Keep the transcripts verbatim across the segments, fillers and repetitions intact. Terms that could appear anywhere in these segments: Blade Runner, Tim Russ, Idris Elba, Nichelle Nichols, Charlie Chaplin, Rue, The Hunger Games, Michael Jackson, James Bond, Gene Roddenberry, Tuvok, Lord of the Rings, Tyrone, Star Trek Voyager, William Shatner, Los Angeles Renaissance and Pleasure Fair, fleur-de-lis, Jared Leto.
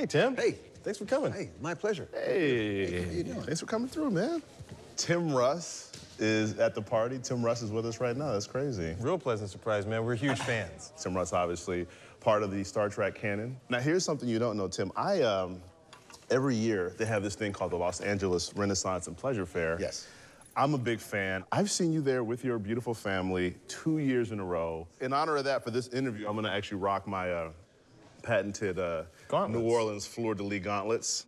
Hey, Tim. Hey. Thanks for coming. Hey, my pleasure. Hey. Hey, how you doing? Thanks for coming through, man. Tim Russ is at the party. Tim Russ is with us right now. That's crazy. Real pleasant surprise, man. We're huge fans. Tim Russ, obviously, part of the Star Trek canon. Now, here's something you don't know, Tim. I, um, every year, they have this thing called the Los Angeles Renaissance and Pleasure Fair. Yes. I'm a big fan. I've seen you there with your beautiful family two years in a row. In honor of that, for this interview, I'm going to actually rock my uh, patented uh, New Orleans fleur-de-lis gauntlets.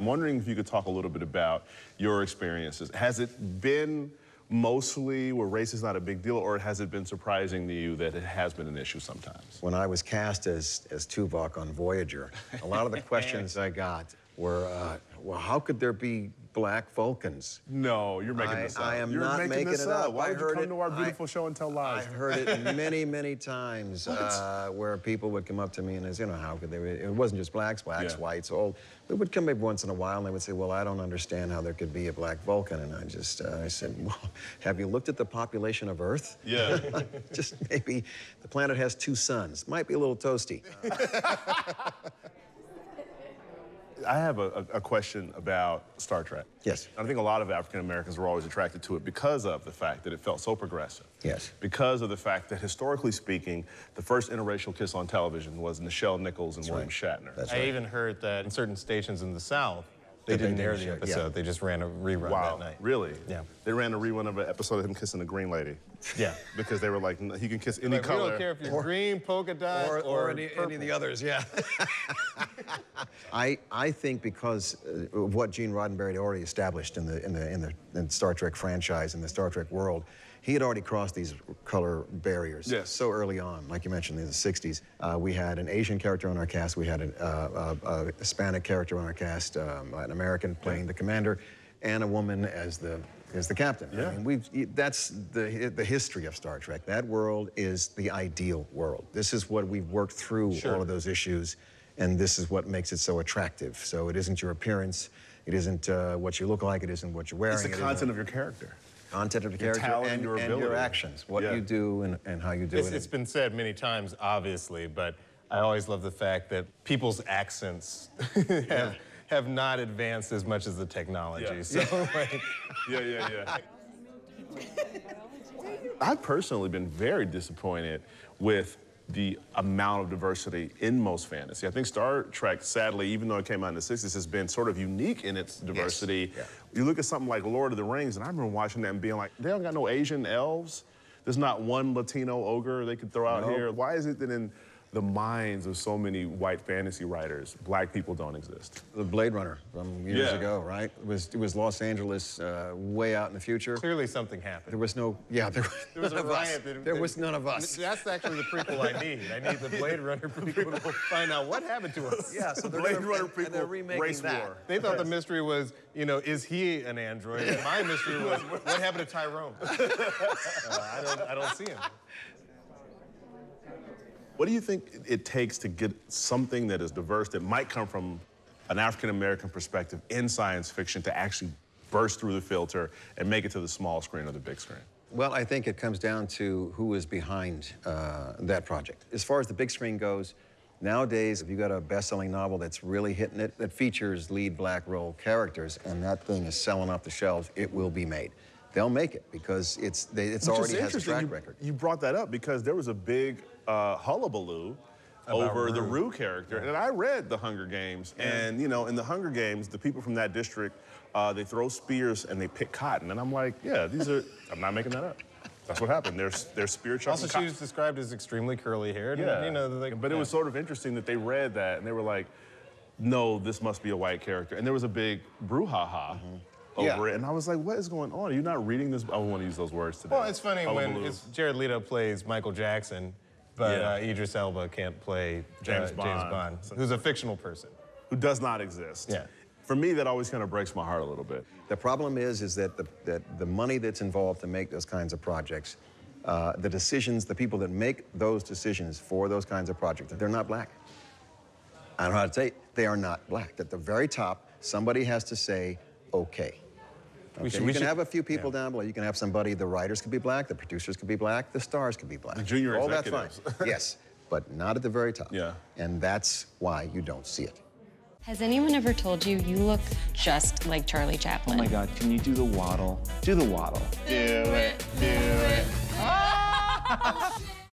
I'm wondering if you could talk a little bit about your experiences. Has it been mostly where race is not a big deal, or has it been surprising to you that it has been an issue sometimes? When I was cast as, as Tuvok on Voyager, a lot of the questions I got were, uh, well, how could there be black Vulcans? No, you're making I, this up. I am you're not making, making this it up. up. Why I would you come it, to our beautiful I, show and tell lies? I heard it many, many times uh, where people would come up to me and say, you know, how could they? It wasn't just blacks, blacks, yeah. whites, old. It would come up once in a while and they would say, well, I don't understand how there could be a black Vulcan. And I just, uh, I said, well, have you looked at the population of Earth? Yeah. Just maybe the planet has two suns. Might be a little toasty. Uh, I have a, a question about Star Trek. Yes. I think a lot of African Americans were always attracted to it because of the fact that it felt so progressive. Yes. Because of the fact that, historically speaking, the first interracial kiss on television was Nichelle Nichols and That's William right. Shatner. That's I right. even heard that in certain stations in the South, they didn't air the episode. Yeah. They just ran a rerun wow, that night. Really? Yeah. They ran a rerun of an episode of him kissing a green lady. Yeah. Because they were like, he can kiss any like, color. We don't care if you're or, green, polka dot, or, or, or any, any of the others, yeah. I, I think because of what Gene Roddenberry had already established in the, in the, in the in Star Trek franchise, in the Star Trek world, he had already crossed these color barriers yes. so early on. Like you mentioned, in the sixties, uh, we had an Asian character on our cast, we had an, uh, a, a Hispanic character on our cast, um, an American playing yeah. the commander, and a woman as the, as the captain. Yeah. I mean, we've, that's the, the history of Star Trek. That world is the ideal world. This is what we've worked through sure. all of those issues. And this is what makes it so attractive. So it isn't your appearance, it isn't uh, what you look like, it isn't what you're wearing. It's the content of your character. Content of the character and your, and your actions. What yeah. you do and, and how you do it's, it. It's been said many times, obviously, but I always love the fact that people's accents have, yeah. have not advanced as much as the technology. Yeah. So, yeah. Like, yeah, yeah, yeah. I've personally been very disappointed with the amount of diversity in most fantasy. I think Star Trek, sadly, even though it came out in the sixties, has been sort of unique in its diversity. Yes. Yeah. You look at something like Lord of the Rings, and I remember watching that and being like, they don't got no Asian elves. There's not one Latino ogre they could throw out nope. here. Why is it that in the minds of so many white fantasy writers, black people don't exist? The Blade Runner from years yeah. ago, right? It was, it was Los Angeles, uh, way out in the future. Clearly something happened. There was no, yeah, there, there was none a riot. There, there was none of us. That's actually the prequel I need. I need the Blade Runner prequel to find out what happened to us. Yeah, so the Blade Runner prequel, and they're remaking race that. war. They thought the mystery was, you know, is he an android? Yeah. And my mystery was, what happened to Tyrone? uh, I, don't, I don't see him. What do you think it takes to get something that is diverse, that might come from an African-American perspective in science fiction, to actually burst through the filter and make it to the small screen or the big screen? Well, I think it comes down to who is behind uh, that project. As far as the big screen goes, nowadays, if you've got a best-selling novel that's really hitting it, that features lead black role characters, and that thing is selling off the shelves, it will be made. They'll make it, because it's, they, it's already has a track record. You brought that up, because there was a big Uh, hullabaloo About over Rue. the Rue character. Yeah. And I read The Hunger Games, yeah. and, you know, in The Hunger Games, the people from that district, uh, they throw spears and they pick cotton. And I'm like, yeah, these are, I'm not making that up. That's what happened. They're, they're spear chucking Also, she was described as extremely curly-haired. Yeah. You know, like, but it was sort of interesting that they read that, and they were like, no, this must be a white character. And there was a big brouhaha. Mm-hmm. over yeah. it, and I was like, what is going on? Are you not reading this? I want to use those words today. Well, it's funny hullabaloo. when it's Jared Leto plays Michael Jackson, but yeah. uh, Idris Elba can't play James, uh, Bond. James Bond, who's a fictional person. Who does not exist. Yeah. For me, that always kind of breaks my heart a little bit. The problem is, is that the, that the money that's involved to make those kinds of projects, uh, the decisions, the people that make those decisions for those kinds of projects, they're not black. I don't know how to tell you, they are not black. At the very top, somebody has to say, okay. Okay. We should, you we can should, have a few people yeah. down below. You can have somebody, the writers could be black, the producers could be black, the stars could be black. The junior executives. All that's fine. Yes. but not at the very top. Yeah. And that's why you don't see it. Has anyone ever told you you look just like Charlie Chaplin? Oh my God, can you do the waddle? Do the waddle. Do it, do it. Oh!